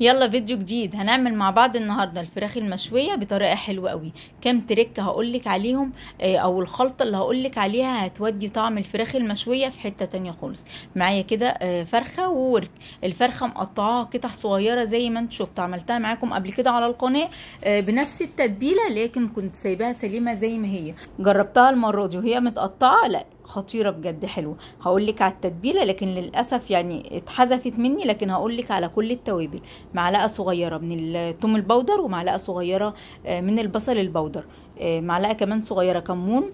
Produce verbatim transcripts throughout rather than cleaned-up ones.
يلا فيديو جديد هنعمل مع بعض النهارده الفراخ المشويه بطريقه حلوه قوي. كام تريكه هقولك عليهم او الخلطه اللي هقولك عليها هتودي طعم الفراخ المشويه في حته تانيه خالص. معايا كده فرخه وورك، الفرخه مقطعاها قطع صغيره زي ما انت شفت، عملتها معاكم قبل كده على القناه بنفس التتبيله، لكن كنت سايباها سليمه زي ما هي. جربتها المره دي وهي متقطعه، لا خطيره بجد حلوه. هقولك على التتبيله لكن للاسف يعني اتحذفت مني، لكن هقولك على كل التوابل. معلقه صغيره من الثوم البودر، ومعلقه صغيره من البصل البودر، معلقه كمان صغيره كمون،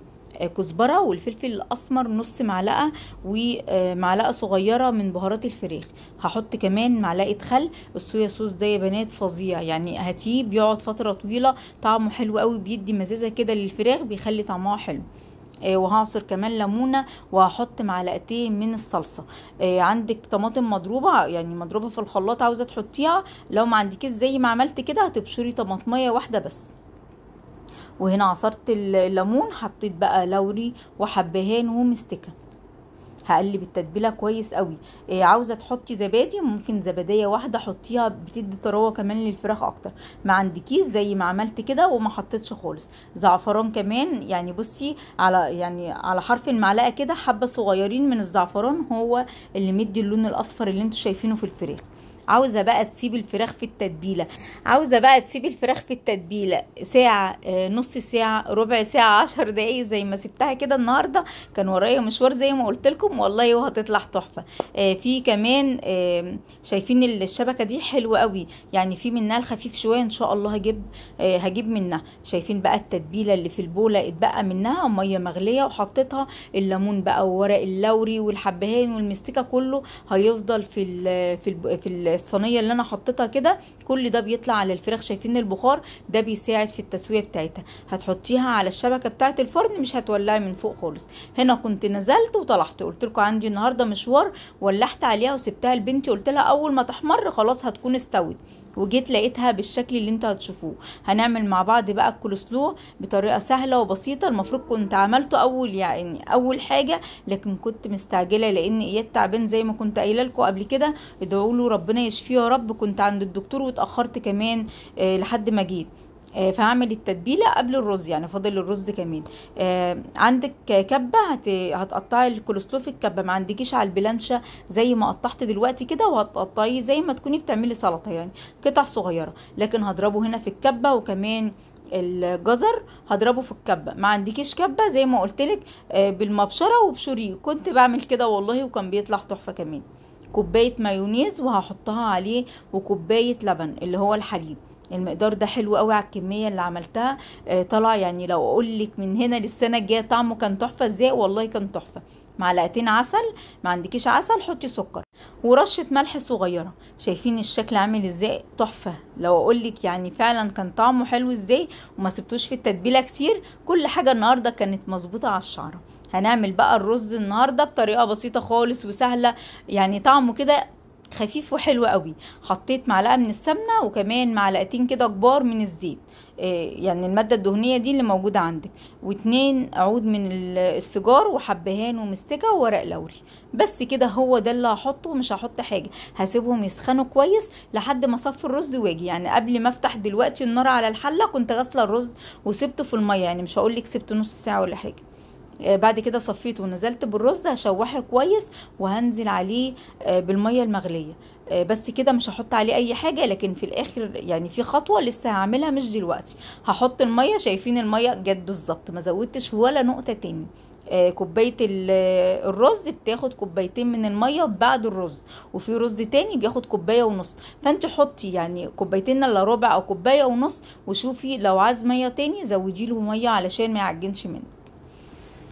كزبره، والفلفل الاسمر نص معلقه، ومعلقه صغيره من بهارات الفراخ. هحط كمان معلقه خل. الصويا صوص ده يا بنات فظيع، يعني هاتيه بيقعد فتره طويله، طعمه حلو قوي، بيدي مزازه كده للفراخ، بيخلي طعمها حلو. وهعصر كمان ليمونه، وهحط معلقتين من الصلصه. عندك طماطم مضروبه يعني مضروبه في الخلاط عاوزه تحطيها، لو ما عندكيش زي ما عملت كده هتبشري طماطميه واحده بس. وهنا عصرت الليمون، حطيت بقى لوري وحبهان ومستكه. هقلب التتبيله كويس قوي. إيه عاوزه تحطي زبادي، ممكن زبديه واحده حطيها، بتدي طراوه كمان للفراخ اكتر. ما عندكيش زي ما عملت كده وما حطيتش خالص. زعفران كمان، يعني بصي على يعني على حرف المعلقه كده، حبه صغيرين من الزعفران هو اللي مدي اللون الاصفر اللي انتوا شايفينه في الفراخ. عاوزه بقى تسيب الفراخ في التتبيله، عاوزه بقى تسيب الفراخ في التتبيله ساعه، نص ساعه، ربع ساعه، عشر دقايق زي ما سبتها كده. النهارده كان ورايا مشوار زي ما قلت لكم والله، وهتطلع تحفه. في كمان شايفين الشبكه دي حلوه قوي، يعني في منها الخفيف شويه ان شاء الله هجيب هجيب منها. شايفين بقى التتبيله اللي في البوله اتبقى منها ميه مغليه، وحطيتها الليمون بقى وورق اللوري والحبهان والمستكه، كله هيفضل في ال في ال في ال الصينيه اللي انا حطيتها كده. كل ده بيطلع على الفراخ، شايفين البخار ده بيساعد في التسويه بتاعتها. هتحطيها على الشبكه بتاعه الفرن، مش هتولعي من فوق خالص. هنا كنت نزلت وطلعت، قلت لكم عندي النهارده مشوار، ولحت عليها وسبتها لبنتي، قلت لها اول ما تحمر خلاص هتكون استوت، وجيت لقيتها بالشكل اللي انتوا هتشوفوه. هنعمل مع بعض بقى الكول سلو بطريقه سهله وبسيطه. المفروض كنت عملته اول يعني اول حاجه، لكن كنت مستعجله لان اياد تعبان زي ما كنت قايله لكم قبل كده، ادعوا له ربنا يشفيه يا رب. كنت عند الدكتور واتاخرت كمان اه لحد ما جيت. اه فهعمل التتبيله قبل الرز، يعني فاضل الرز كمان. اه عندك كبه هت... هتقطعي الكول سلو في الكبه، ما عندكيش على البلانشه زي ما قطعت دلوقتي كده، وهتقطعيه زي ما تكوني بتعملي سلطه يعني قطع صغيره، لكن هضربه هنا في الكبه. وكمان الجزر هضربه في الكبه، ما عندكيش كبه زي ما قلتلك اه بالمبشره وبشوريه، كنت بعمل كده والله وكان بيطلع تحفه. كمان كوبايه مايونيز وهحطها عليه، وكوبايه لبن اللي هو الحليب. المقدار ده حلو قوي على الكميه اللي عملتها. آه طلع يعني لو اقول لك من هنا للسنه الجايه طعمه كان تحفه ازاي، والله كان تحفه. معلقتين عسل، ما عندكيش عسل حطي سكر، ورشه ملح صغيره. شايفين الشكل عامل ازاي تحفه، لو اقول لك يعني فعلا كان طعمه حلو ازاي، وما سبتوش في التتبيله كتير. كل حاجه النهارده كانت مظبوطه على الشعره. هنعمل بقى الرز النهارده بطريقه بسيطه خالص وسهله، يعني طعمه كده خفيف وحلو قوي. حطيت معلقه من السمنه، وكمان معلقتين كده كبار من الزيت، يعني الماده الدهنيه دي اللي موجوده عندك، واتنين عود من السيجار، وحبهان ومستكه وورق لوري. بس كده هو ده اللي هحطه، مش هحط حاجه، هسيبهم يسخنوا كويس لحد ما اصفي الرز واجي. يعني قبل ما افتح دلوقتي النار على الحله كنت غاسله الرز وسبته في الميه، يعني مش هقول لك سبته نص ساعه ولا حاجه. بعد كده صفيته ونزلت بالرز، هشوحه كويس وهنزل عليه بالميه المغليه. بس كده مش هحط عليه اي حاجه، لكن في الاخر يعني في خطوه لسه هعملها مش دلوقتي. هحط الميه، شايفين الميه جت بالظبط، ما زودتش ولا نقطه تاني. كوبايه الرز بتاخد كوبايتين من الميه بعد الرز، وفي رز تاني بياخد كوبايه ونص، فانت حطي يعني كوبايتين الا ربع او كوبايه ونص، وشوفي لو عايز ميه تاني زودي له ميه علشان ما يعجنش منه.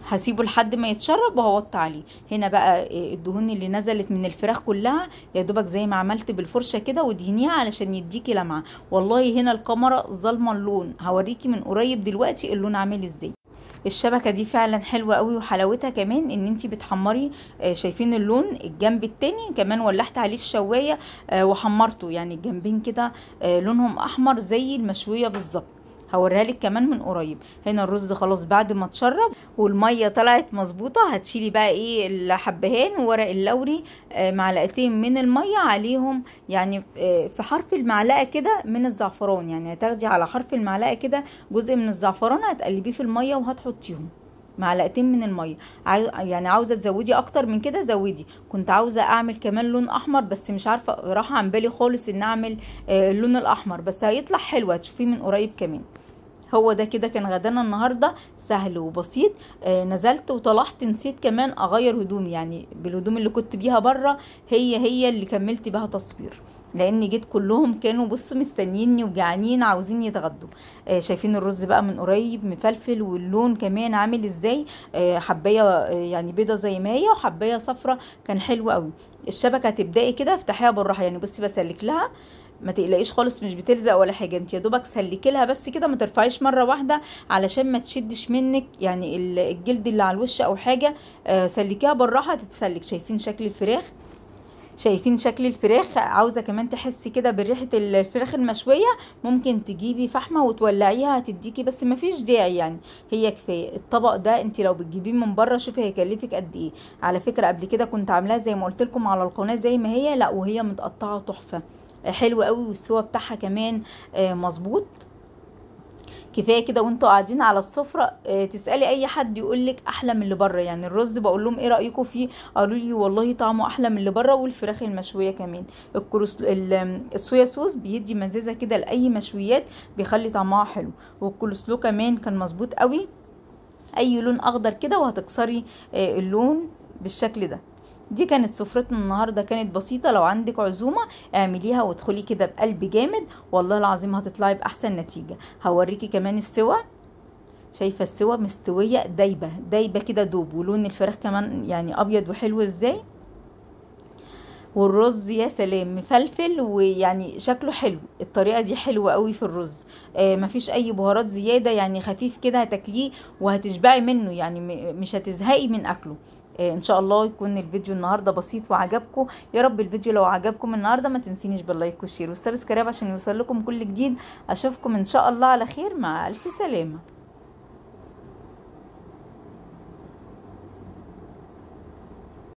هسيبه لحد ما يتشرب وهوطي عليه. هنا بقى الدهون اللي نزلت من الفراخ كلها يا دوبك زي ما عملت بالفرشه كده، ودهنيها علشان يديكي لمعه. والله هنا الكاميرا ظالمه اللون، هوريكي من قريب دلوقتي اللون عامل ازاي. الشبكه دي فعلا حلوه قوي، وحلاوتها كمان ان انتي بتحمري. شايفين اللون الجنب التاني كمان، ولحت عليه الشوايه وحمرته، يعني الجنبين كده لونهم احمر زي المشويه بالظبط. هوريها لك كمان من قريب. هنا الرز خلاص بعد ما اتشرب والميه طلعت مظبوطه، هتشيلي بقى ايه الحبهان وورق اللوري، آه معلقتين من الميه عليهم يعني آه في حرف المعلقه كده من الزعفران، يعني هتاخدي على حرف المعلقه كده جزء من الزعفران هتقلبيه في الميه وهتحطيهم معلقتين من الميه. يعني عاوزه تزودي اكتر من كده زودي. كنت عاوزه اعمل كمان لون احمر بس مش عارفه، راح عن بالي خالص ان اعمل اللون الاحمر، بس هيطلع حلو هتشوفيه من قريب كمان. هو ده كده كان غدانا النهارده، سهل وبسيط. آه نزلت وطلعت، نسيت كمان اغير هدومي، يعني بالهدوم اللي كنت بيها بره هي هي اللي كملت بها تصوير، لان جيت كلهم كانوا بصوا مستنيني وجعانين عاوزين يتغدوا. آه شايفين الرز بقى من قريب مفلفل واللون كمان عامل ازاي، آه حبايه آه يعني بيضه زي ما هي وحبايه صفرة، كان حلو قوي. الشبكه هتبداي كده افتحيها بالراحه، يعني بصي بسلك لها ما تقلقيش خالص، مش بتلزق ولا حاجه، انت يا دوبك سلكي لها بس كده، ما ترفعيش مره واحده علشان ما تشدش منك يعني الجلد اللي على الوش او حاجه. آه سلكيها بالراحه تتسلك. شايفين شكل الفراخ، شايفين شكل الفراخ، عاوزه كمان تحسي كده بريحه الفراخ المشويه، ممكن تجيبي فحمه وتولعيها هتديكي، بس مفيش داعي يعني، هي كفايه الطبق ده. انت لو بتجيبيه من بره شوفي هيكلفك قد ايه. على فكره قبل كده كنت عاملاها زي ما قلت لكم على القناه زي ما هي، لا وهي متقطعه تحفه حلو قوي، والسوا بتاعها كمان مظبوط. كفايه كده وانتوا قاعدين على السفره تسالي اي حد يقول لك احلى من اللي بره، يعني الرز بقول لهم ايه رايكم فيه، قالوا لي والله طعمه احلى من اللي بره، والفراخ المشويه كمان. الكروس الصويا صوص بيدي مزازه كده لاي مشويات، بيخلي طعمها حلو، والكولسلو كمان كان مظبوط قوي. اي لون اخضر كده وهتكسري اللون بالشكل ده. دي كانت سفرتنا النهارده، كانت بسيطه. لو عندك عزومه اعمليها وادخلي كده بقلب جامد، والله العظيم هتطلعي باحسن نتيجه. هوريكي كمان السوا، شايفه السوا مستويه دايبه دايبه كده دوب، ولون الفراخ كمان يعني ابيض وحلو ازاي، والرز يا سلام مفلفل ويعني شكله حلو. الطريقه دي حلوه قوي في الرز، آه مفيش اي بهارات زياده، يعني خفيف كده هتاكليه وهتشبعي منه، يعني مش هتزهقي من اكله. ان شاء الله يكون الفيديو النهارده بسيط وعجبكم. يا رب الفيديو لو عجبكم النهارده ما تنسينيش باللايك والشير والسبسكرايب عشان يوصل لكم كل جديد. اشوفكم ان شاء الله على خير، مع الف سلامه.